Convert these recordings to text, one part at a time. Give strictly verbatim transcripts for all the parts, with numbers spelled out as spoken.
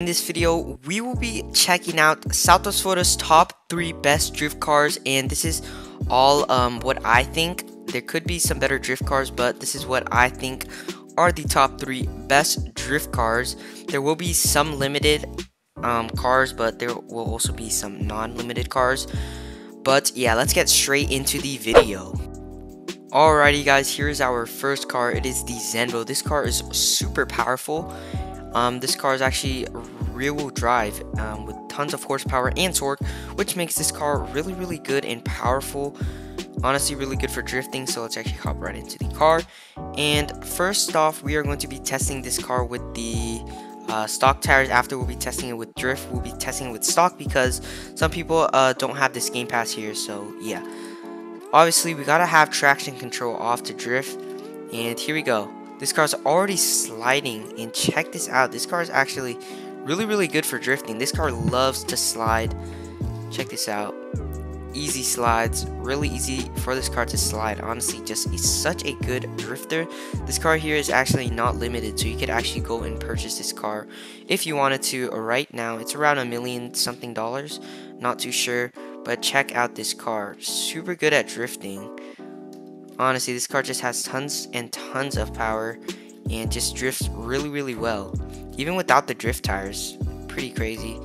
In this video, we will be checking out South Florida's top three best drift cars, and this is all um, what I think. There could be some better drift cars, but this is what I think are the top three best drift cars. There will be some limited um, cars, but there will also be some non-limited cars. But yeah, let's get straight into the video. Alrighty guys, here is our first car. It is the Zenvo. This car is super powerful. Um, this car is actually rear-wheel drive um, with tons of horsepower and torque, which makes this car really, really good and powerful. Honestly, really good for drifting, so let's actually hop right into the car. And first off, we are going to be testing this car with the uh, stock tires. After, we'll be testing it with drift. We'll be testing it with stock because some people uh, don't have this game pass here, so yeah. Obviously, we gotta have traction control off to drift, and here we go. This car is already sliding, and check this out. This car is actually really, really good for drifting. This car loves to slide. Check this out. Easy slides. Really easy for this car to slide. Honestly, just it's such a good drifter. This car here is actually not limited, so you could actually go and purchase this car if you wanted to right now. It's around a million something dollars. Not too sure, but check out this car. Super good at drifting. Honestly, this car just has tons and tons of power and just drifts really, really well. Even without the drift tires, pretty crazy.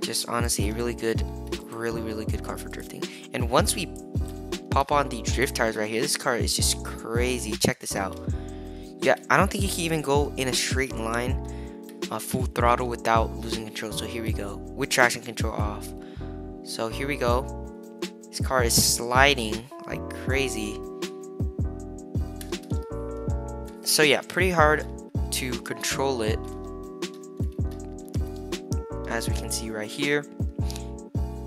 Just honestly, a really good, really, really good car for drifting. And once we pop on the drift tires right here, this car is just crazy. Check this out. Yeah, I don't think you can even go in a straight line, uh, full throttle without losing control. So here we go, with traction control off. So here we go. This car is sliding like crazy. So yeah, pretty hard to control it, as we can see right here.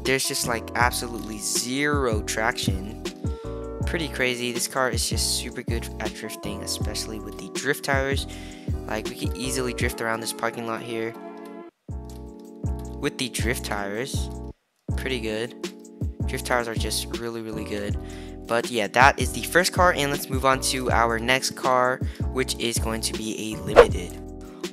There's just like absolutely zero traction. Pretty crazy. This car is just super good at drifting, especially with the drift tires. Like, we could easily drift around this parking lot here with the drift tires. Pretty good. Drift tires are just really, really good. But yeah, that is the first car, and let's move on to our next car, which is going to be a limited.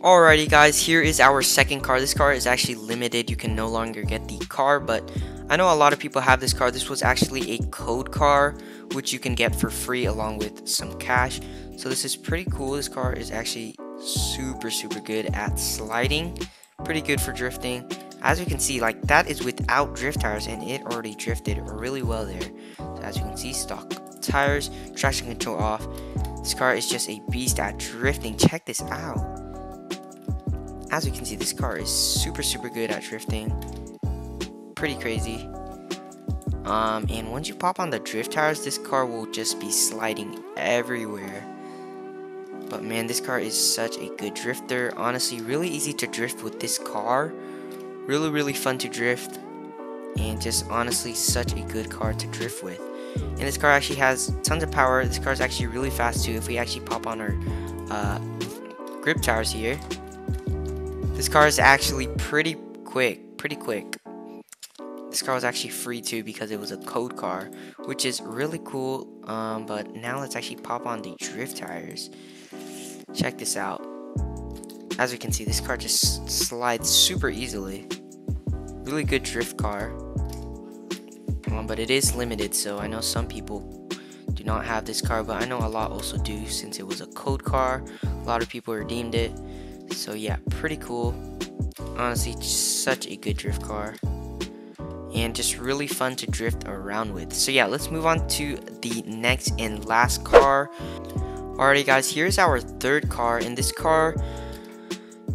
Alrighty guys, here is our second car. This car is actually limited. You can no longer get the car, but I know a lot of people have this car. This was actually a code car, which you can get for free along with some cash. So this is pretty cool. This car is actually super, super good at sliding. Pretty good for drifting. As you can see, like, that is without drift tires, and it already drifted really well there. So as you can see, stock tires, traction control off. This car is just a beast at drifting. Check this out. As you can see, this car is super, super good at drifting. Pretty crazy. Um, and once you pop on the drift tires, this car will just be sliding everywhere. But man, this car is such a good drifter. Honestly, really easy to drift with this car. Really, really fun to drift, and just honestly such a good car to drift with. And this car actually has tons of power. This car is actually really fast too. If we actually pop on our uh, grip tires here, this car is actually pretty quick, pretty quick. This car was actually free too because it was a code car, which is really cool. Um, but now let's actually pop on the drift tires. Check this out. As we can see, this car just slides super easily. Really good drift car. Um, but it is limited, so I know some people do not have this car, but I know a lot also do since it was a code car. A lot of people redeemed it. So yeah, pretty cool. Honestly, such a good drift car. And just really fun to drift around with. So yeah, let's move on to the next and last car. Alrighty guys, here's our third car, and this car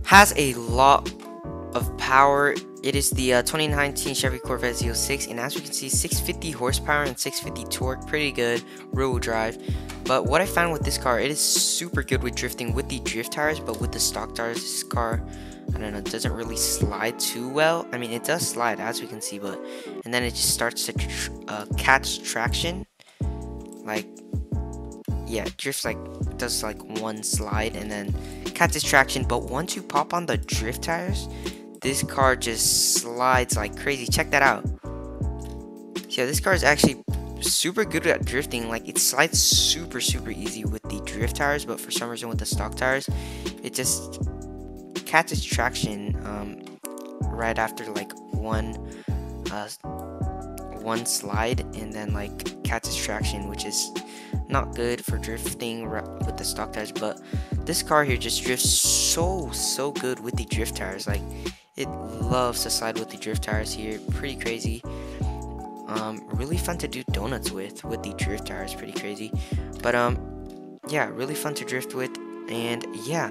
has a lot of power. It is the uh, twenty nineteen Chevy Corvette Z oh six, and as you can see, six hundred fifty horsepower and six hundred fifty torque. Pretty good rear-wheel drive. But what I found with this car, it is super good with drifting with the drift tires, but with the stock tires, this car, I don't know, doesn't really slide too well. I mean, it does slide, as we can see, but and then it just starts to tr uh, catch traction. Like, yeah, it drifts like does like one slide and then catches traction. But once you pop on the drift tires, this car just slides like crazy. Check that out. Yeah, this car is actually super good at drifting. Like, it slides super, super easy with the drift tires, but for some reason with the stock tires, it just catches traction um, right after like one uh, one slide, and then like catches traction, which is not good for drifting with the stock tires. But this car here just drifts so so good with the drift tires. Like, it loves to slide with the drift tires here. Pretty crazy. Um, really fun to do donuts with with the drift tires. Pretty crazy. But um, yeah, really fun to drift with. And yeah,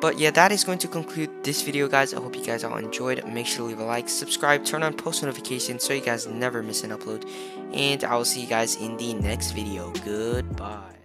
but yeah, that is going to conclude this video, guys. I hope you guys all enjoyed. Make sure to leave a like, subscribe, turn on post notifications so you guys never miss an upload. And I will see you guys in the next video. Goodbye.